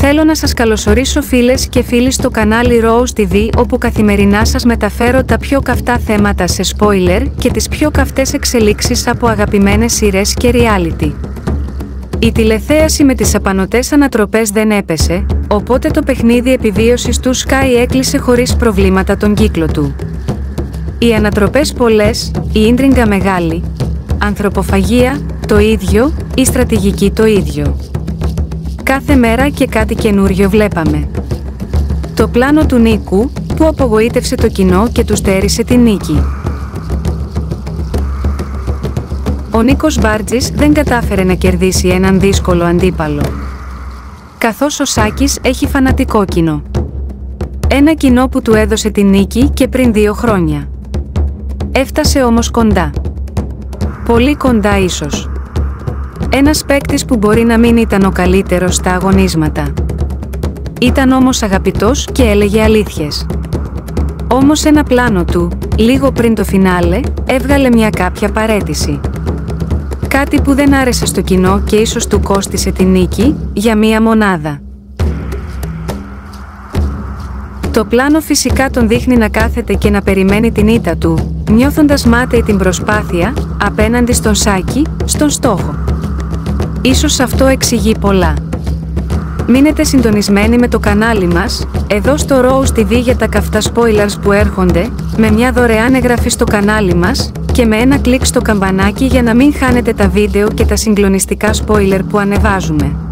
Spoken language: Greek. Θέλω να σας καλωσορίσω φίλες και φίλοι στο κανάλι Rose TV, όπου καθημερινά σας μεταφέρω τα πιο καυτά θέματα σε spoiler και τις πιο καυτές εξελίξεις από αγαπημένες σειρές και reality. Η τηλεθέαση με τις απανωτές ανατροπές δεν έπεσε, οπότε το παιχνίδι επιβίωσης του Sky έκλεισε χωρίς προβλήματα τον κύκλο του. Οι ανατροπές πολλές, η ίντριγκα μεγάλη, ανθρωποφαγία το ίδιο, η στρατηγική το ίδιο. Κάθε μέρα και κάτι καινούριο βλέπαμε. Το πλάνο του Νίκου, που απογοήτευσε το κοινό και του στέρισε την νίκη. Ο Νίκος Μπάρτζης δεν κατάφερε να κερδίσει έναν δύσκολο αντίπαλο. Καθώς ο Σάκης έχει φανατικό κοινό. Ένα κοινό που του έδωσε την νίκη και πριν 2 χρόνια. Έφτασε όμως κοντά. Πολύ κοντά ίσως. Ένας παίκτης που μπορεί να μην ήταν ο καλύτερος στα αγωνίσματα. Ήταν όμως αγαπητός και έλεγε αλήθειες. Όμως ένα πλάνο του, λίγο πριν το φινάλε, έβγαλε μια κάποια παραίτηση. Κάτι που δεν άρεσε στο κοινό και ίσως του κόστισε την νίκη, για μία μονάδα. Το πλάνο φυσικά τον δείχνει να κάθεται και να περιμένει την ήττα του, νιώθοντας μάταιη την προσπάθεια, απέναντι στον Σάκη, στον στόχο. Ίσως αυτό εξηγεί πολλά. Μείνετε συντονισμένοι με το κανάλι μας, εδώ στο Rose TV για τα καυτά spoilers που έρχονται, με μια δωρεάν εγγραφή στο κανάλι μας και με ένα κλικ στο καμπανάκι για να μην χάνετε τα βίντεο και τα συγκλονιστικά spoiler που ανεβάζουμε.